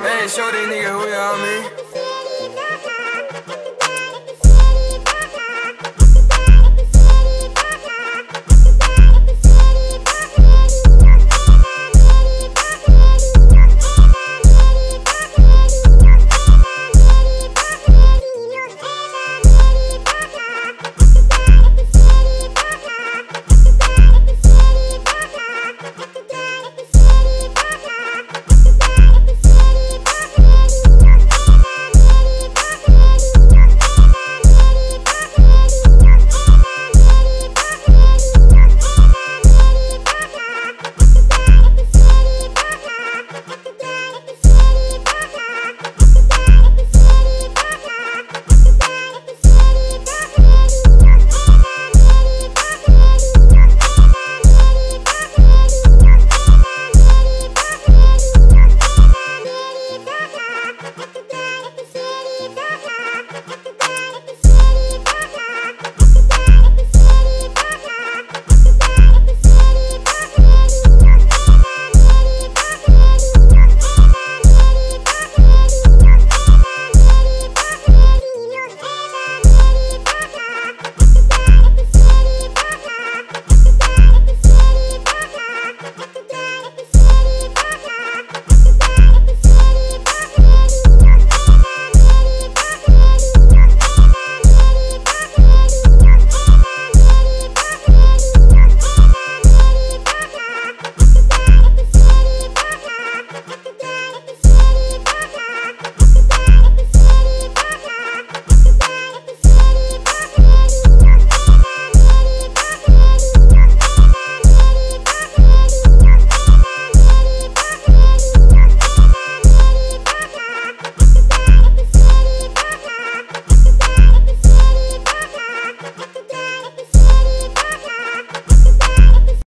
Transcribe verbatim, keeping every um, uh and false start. Hey, show these niggas who y'all mean.